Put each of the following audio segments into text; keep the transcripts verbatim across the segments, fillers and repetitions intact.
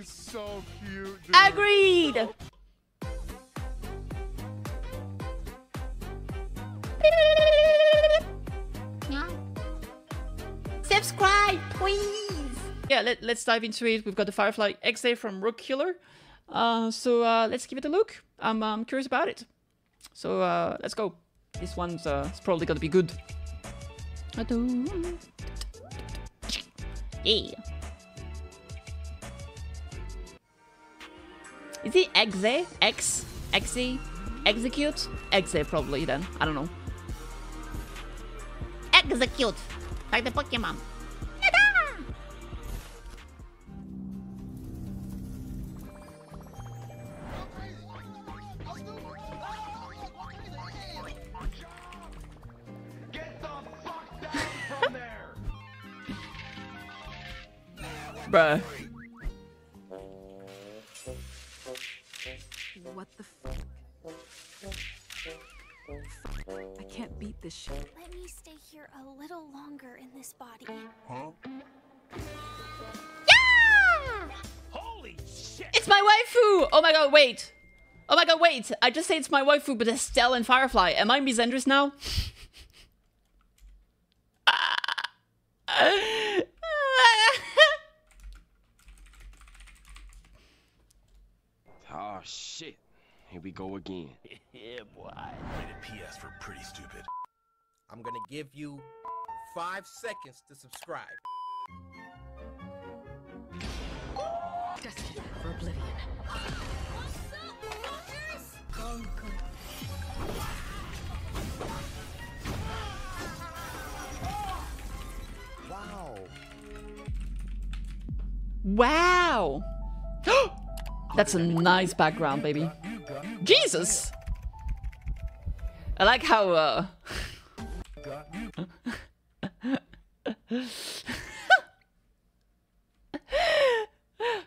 She's so cute, dude. Agreed! Subscribe, please! Yeah, let, let's dive into it. We've got the Firefly X A from ROGUEKILLER. Uh, so uh, let's give it a look. I'm um, curious about it. So uh, let's go. This one's uh, it's probably gonna be good. Yeah. Is it X A? X? X A? Execute? X A probably then. I don't know. Execute! Like the Pokemon. Bruh. What the fuck? I can't beat this shit. Let me stay here a little longer in this body. Huh? Yeah! Holy shit! It's my waifu! Oh my god, wait. Oh my god, wait. I just say it's my waifu, but Estelle and Firefly. Am I misandrous now? Oh shit. Here we go again. Yeah, boy. Rated P S for pretty stupid. I'm gonna give you five seconds to subscribe. Destiny for oblivion. What's up, fuckers? Go, go. Wow. Wow. That's a nice background, baby. Jesus! I like how, uh...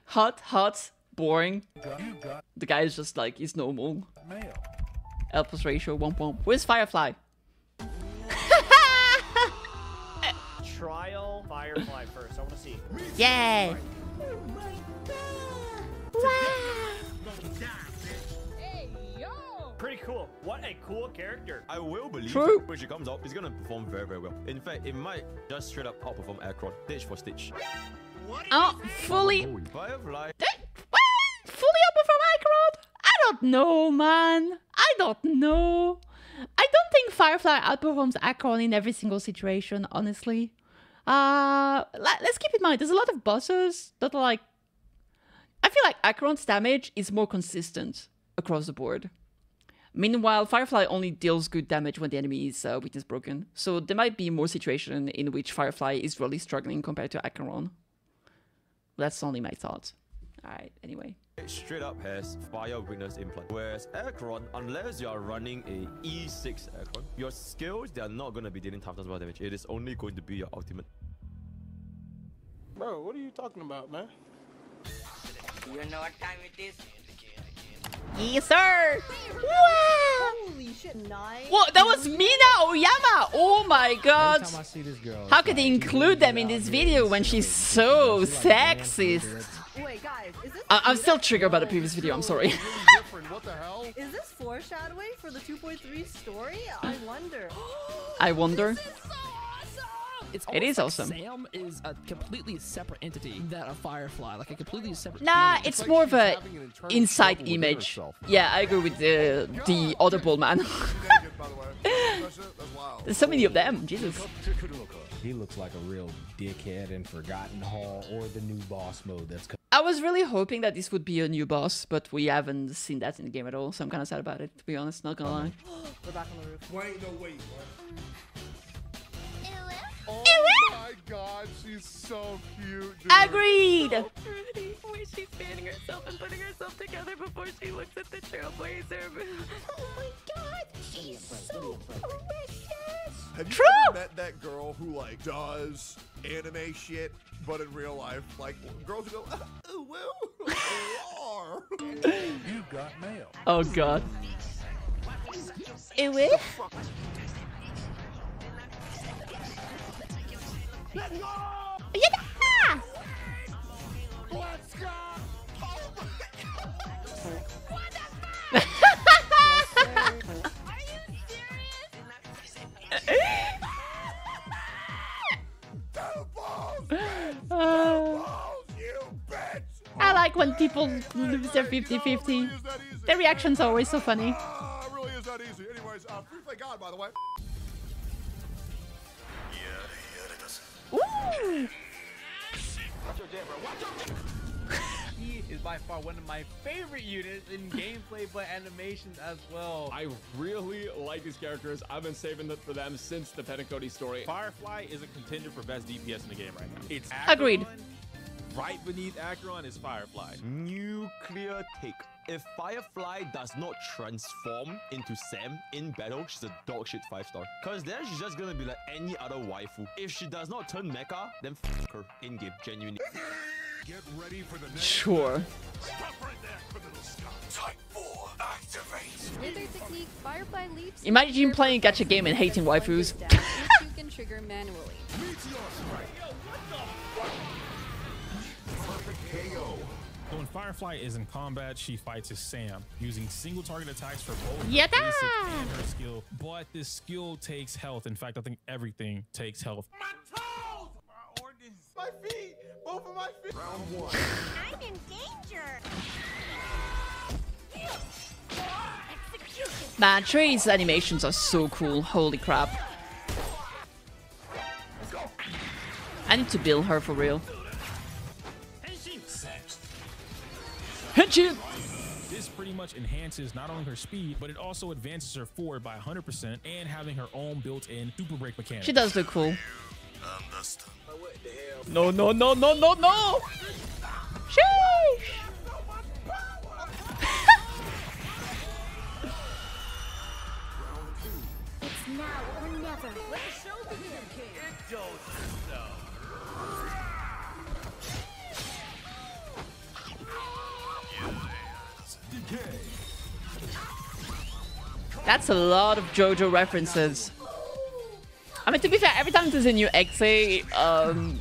hot, hot, boring. The guy is just like, he's normal. L plus ratio, womp womp. Where's Firefly? Trial Firefly first, I wanna see. Yay! Pretty cool. What a cool character. I will believe True. When she comes out, he's gonna perform very, very well. In fact, it might just straight up outperform Acheron, stage for stage. Oh, fully. Oh, Firefly. Fully outperform Acheron? I don't know, man. I don't know. I don't think Firefly outperforms Acheron in every single situation, honestly. Uh, let's keep in mind, there's a lot of bosses that are like, I feel like Acheron's damage is more consistent across the board. Meanwhile, Firefly only deals good damage when the enemy is uh, weakness broken. So there might be more situation in which Firefly is really struggling compared to Acheron. That's only my thought. Alright, anyway. It straight up has fire weakness implant. Whereas Acheron, unless you are running a E six Acheron, your skills, they are not going to be dealing toughness bar damage. It is only going to be your ultimate. Bro, what are you talking about, man? You know what time it is? Yes, sir! Wow! Holy shit, nice! Whoa, that was Mina Oyama! Oh my god! Girl, how could they include them in this video when she's so sexist? Wait, guys, is this I I'm still triggered by the previous video, I'm sorry. What the hell? Is this foreshadowing for the two point three story? I wonder. I wonder. It's it is like awesome. Sam is a completely separate entity than a Firefly, like a completely separate. Nah, it's, it's like more of a inside image. Yeah, I agree with the the audible man. There's so many of them. Jesus. He looks like a real dickhead in Forgotten Hall or the new boss mode. That's. I was really hoping that this would be a new boss, but we haven't seen that in the game at all. So I'm kind of sad about it. To be honest, not gonna lie. We're back on the roof. There ain't no way. Oh my god, she's so cute, dude. Agreed! So pretty. Wait, she's fanning herself and putting herself together before she looks at the trailblazer. Oh my god, she's so precious! Have you True. Ever met that girl who, like, does anime shit, but in real life? Like, girls who go, oh, well, you got mail. Oh god. It will? Let's go! Yeah! Let's go! like when people lose their fifty fifty. Their reaction's always so funny. Uh, it really is that easy. Anyways, uh, free play God, by the way. Ooh! He is by far one of my favorite units in gameplay, but animations as well. I really like these characters. I've been saving them for them since the Penacony story. Firefly is a contender for best D P S in the game right now. It's Acheron. Agreed. Right beneath Acheron is Firefly. Nuclear take. If Firefly does not transform into Sam in battle, she's a dog shit five star. Cause then she's just gonna be like any other waifu. If she does not turn mecha, then f*** her in game, genuinely. Get ready for the next. Sure. Stop right there, criminal scum. Type four, activate. Wither technique, Firefly leaps. Imagine playing a gacha game and hating waifus. Down, you can trigger manually. Meteor strike. Yo, what the fuck? Perfect K O. So when Firefly is in combat, she fights as Sam, using single target attacks for both yeah, her basic and her skill. But this skill takes health. In fact, I think everything takes health. My toes! My organs! My feet! Both of my feet! Round one. I'm in danger! Man, Trey's animations are so cool. Holy crap. I need to build her for real. Henshin! This pretty much enhances not only her speed, but it also advances her forward by one hundred percent and having her own built-in super brake mechanic. She does look cool. No, no, no, no, no, no! Sheesh! It's now or never. Let's show the kid. That's a lot of JoJo references. I mean, to be fair, every time there's a new X A, um,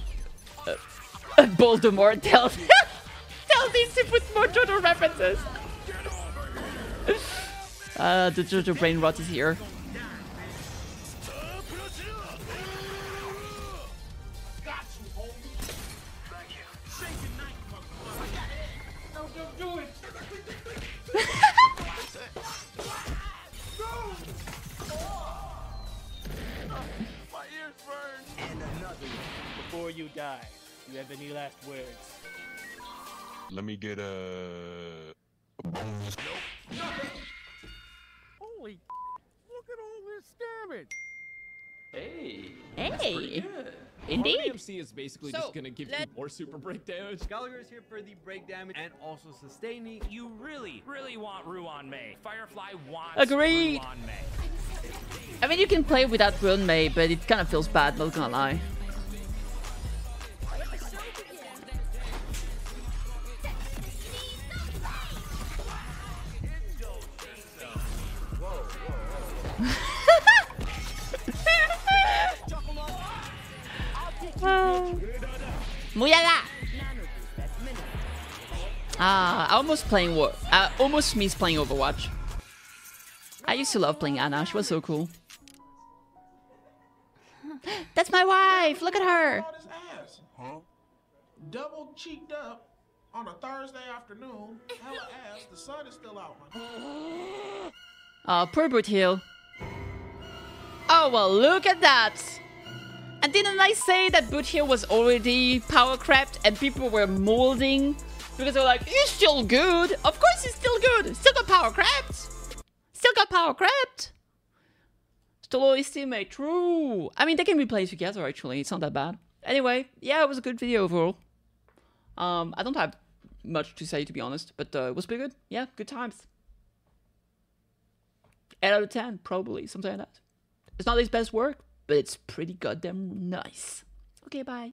uh, Voldemort tells tells these to put more JoJo references. Uh, the JoJo brain rot is here. Before you die, you have any last words? Let me get a. Nope. Holy! Look at all this damage! Hey! Hey! Indeed. R M C is basically so, just gonna give you more super break damage. Gallagher is here for the break damage and also sustaining. You really, really want Ruan Mei. Firefly wants Agreed. Ruan Mei. I mean, you can play without Ruan Mei, but it kind of feels bad. Not gonna lie. Muyala! Ah, I almost playing what? I almost miss playing Overwatch. I used to love playing Ana. She was so cool. That's my wife. Look at her. Huh? Double cheeked up on a Thursday afternoon. Hella ass. The sun is still out. Oh, poor Boot Hill. Oh well, look at that. And didn't I say that Boot Hill was already power crapped and people were molding because they were like, he's still good. Of course he's still good. Still got power crapped. Still got power crapped. Still his teammate. True. I mean, they can be played together actually. It's not that bad. Anyway, yeah, it was a good video overall. Um, I don't have much to say to be honest, but uh, it was pretty good. Yeah, good times. eight out of ten, probably something like that. It's not his best work. But it's pretty goddamn nice. Okay, bye.